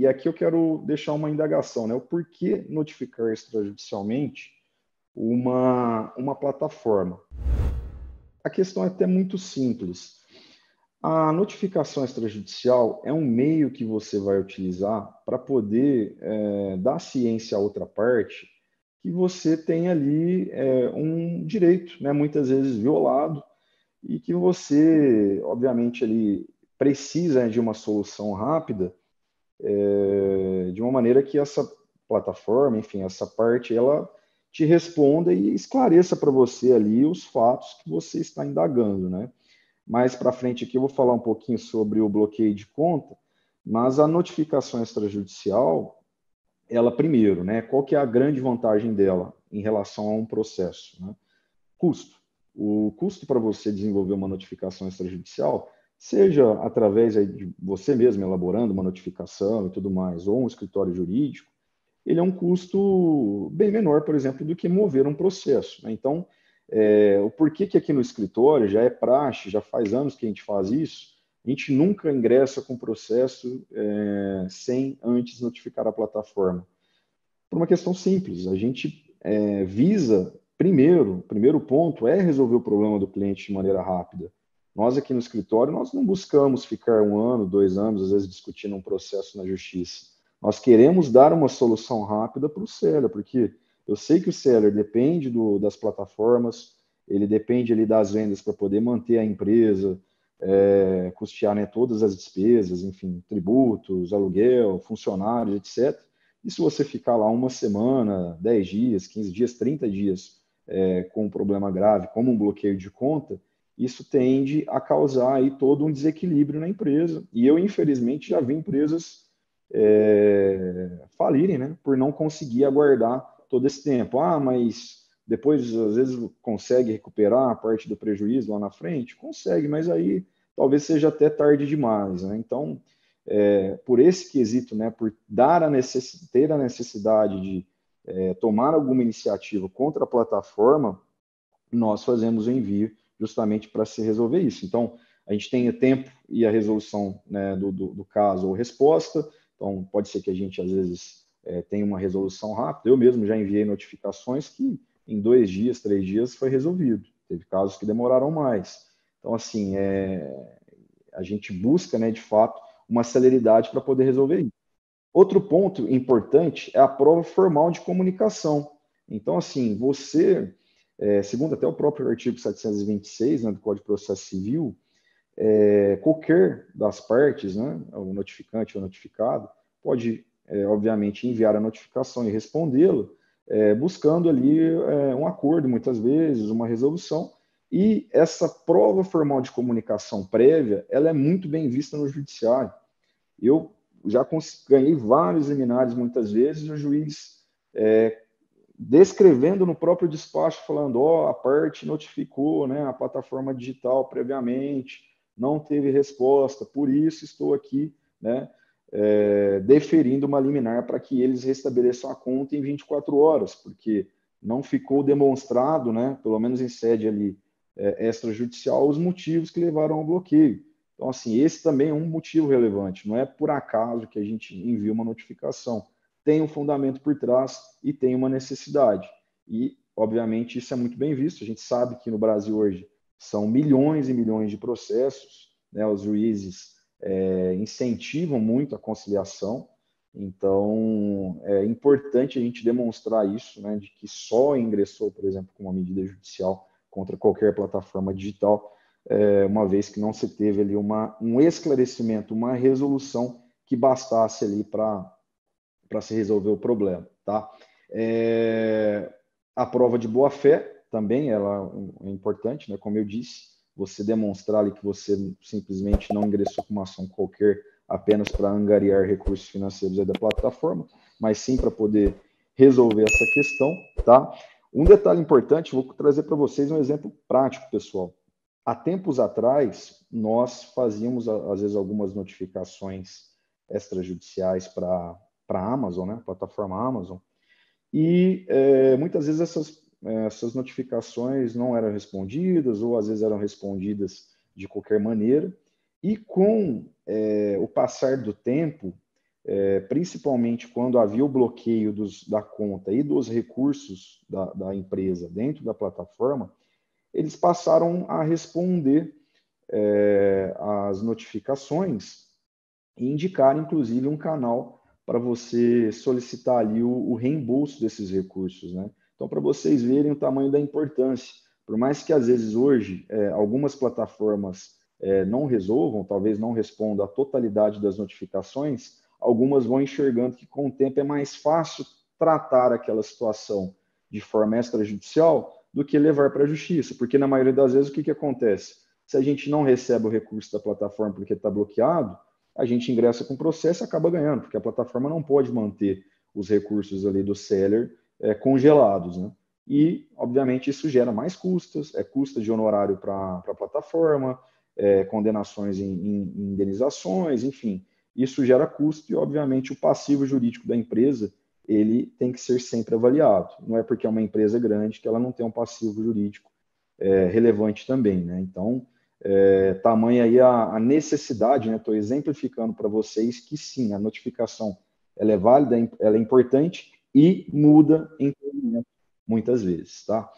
E aqui eu quero deixar uma indagação, né? O porquê notificar extrajudicialmente uma plataforma? A questão é até muito simples. A notificação extrajudicial é um meio que você vai utilizar para poder dar ciência à outra parte que você tem ali um direito, né, muitas vezes violado, e que você, obviamente, ali precisa de uma solução rápida, de uma maneira que essa plataforma, enfim, essa parte, ela te responda e esclareça para você ali os fatos que você está indagando, né? Mais para frente aqui eu vou falar um pouquinho sobre o bloqueio de conta, mas a notificação extrajudicial, ela primeiro, né? Qual que é a grande vantagem dela em relação a um processo, né? Custo. O custo para você desenvolver uma notificação extrajudicial, seja através de você mesmo elaborando uma notificação e tudo mais, ou um escritório jurídico, ele é um custo bem menor, por exemplo, do que mover um processo, né? Então, o porquê que aqui no escritório já é praxe, já faz anos que a gente faz isso, a gente nunca ingressa com o processo sem antes notificar a plataforma. Por uma questão simples, a gente visa, primeiro ponto é resolver o problema do cliente de maneira rápida. Nós aqui no escritório, nós não buscamos ficar 1 ano, 2 anos, às vezes discutindo um processo na justiça. Nós queremos dar uma solução rápida para o seller, porque eu sei que o seller depende das plataformas, ele depende ali das vendas para poder manter a empresa, custear, né, todas as despesas, enfim, tributos, aluguel, funcionários, etc. E se você ficar lá 1 semana, 10 dias, 15 dias, 30 dias com um problema grave, como um bloqueio de conta, isso tende a causar aí todo um desequilíbrio na empresa. E eu, infelizmente, já vi empresas falirem, né, por não conseguir aguardar todo esse tempo. Ah, mas depois às vezes consegue recuperar a parte do prejuízo lá na frente? Consegue, mas aí talvez seja até tarde demais, né? Então, por esse quesito, né, por ter a necessidade de tomar alguma iniciativa contra a plataforma, nós fazemos o envio justamente para se resolver isso. Então, a gente tem o tempo e a resolução, né, do caso ou resposta. Então, pode ser que a gente, às vezes, tenha uma resolução rápida. Eu mesmo já enviei notificações que em 2 dias, 3 dias foi resolvido. Teve casos que demoraram mais. Então, assim, a gente busca, né, de fato, uma celeridade para poder resolver isso. Outro ponto importante é a prova formal de comunicação. então, assim, você, segundo até o próprio artigo 726, né, do Código de Processo Civil, qualquer das partes, né, o notificante ou notificado, pode, obviamente, enviar a notificação e respondê-la, buscando ali um acordo, muitas vezes, uma resolução. E essa prova formal de comunicação prévia, ela é muito bem vista no judiciário. Eu já ganhei vários liminares, muitas vezes, o juiz descrevendo no próprio despacho, falando, ó, a parte notificou, né, a plataforma digital previamente, não teve resposta, por isso estou aqui, né, deferindo uma liminar para que eles restabeleçam a conta em 24 horas, porque não ficou demonstrado, né, pelo menos em sede ali, extrajudicial, os motivos que levaram ao bloqueio. Então, assim, esse também é um motivo relevante, não é por acaso que a gente envia uma notificação. Tem um fundamento por trás e tem uma necessidade. E, obviamente, isso é muito bem visto. A gente sabe que no Brasil hoje são milhões e milhões de processos, né? Os juízes incentivam muito a conciliação, então é importante a gente demonstrar isso, né? De que só ingressou, por exemplo, com uma medida judicial contra qualquer plataforma digital, uma vez que não se teve ali um esclarecimento, uma resolução que bastasse ali para se resolver o problema, tá? A prova de boa-fé, também ela é importante, né? Como eu disse, você demonstrar ali que você simplesmente não ingressou com uma ação qualquer apenas para angariar recursos financeiros da plataforma, mas sim para poder resolver essa questão, tá? Um detalhe importante, vou trazer para vocês um exemplo prático, pessoal. Há tempos atrás, nós fazíamos, às vezes, algumas notificações extrajudiciais para a Amazon, né? Plataforma Amazon, e muitas vezes essas notificações não eram respondidas, ou às vezes eram respondidas de qualquer maneira, e com o passar do tempo, principalmente quando havia o bloqueio da conta e dos recursos da empresa dentro da plataforma, eles passaram a responder às notificações e indicar, inclusive, um canal para você solicitar ali o reembolso desses recursos, né? Então, para vocês verem o tamanho da importância, por mais que às vezes hoje algumas plataformas não resolvam, talvez não respondam a totalidade das notificações, algumas vão enxergando que com o tempo é mais fácil tratar aquela situação de forma extrajudicial do que levar para a justiça, porque na maioria das vezes o que acontece? Se a gente não recebe o recurso da plataforma porque está bloqueado, a gente ingressa com o processo e acaba ganhando, porque a plataforma não pode manter os recursos ali do seller congelados, né? E, obviamente, isso gera mais custas, custa de honorário para a plataforma, condenações em indenizações, enfim. Isso gera custo e, obviamente, o passivo jurídico da empresa ele tem que ser sempre avaliado. Não é porque é uma empresa grande que ela não tem um passivo jurídico relevante também, né? Então, tamanha aí a necessidade, né? Estou exemplificando para vocês que sim, a notificação ela é válida, ela é importante e muda em muitas vezes, tá?